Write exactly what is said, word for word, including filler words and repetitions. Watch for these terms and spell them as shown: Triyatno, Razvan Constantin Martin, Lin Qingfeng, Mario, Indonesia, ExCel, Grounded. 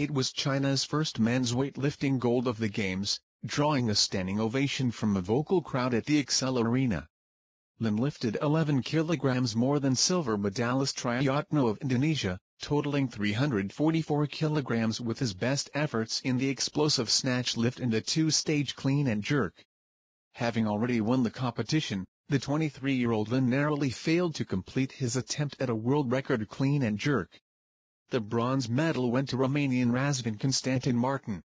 It was China's first men's weightlifting gold of the Games, drawing a standing ovation from a vocal crowd at the ExCel Arena. Lin lifted eleven kilograms more than silver medalist Triyatno of Indonesia, totaling three hundred forty-four kilograms with his best efforts in the explosive snatch lift and the two-stage clean and jerk. Having already won the competition, the twenty-three-year-old Lin narrowly failed to complete his attempt at a world record clean and jerk. The bronze medal went to Romanian Razvan Constantin Martin.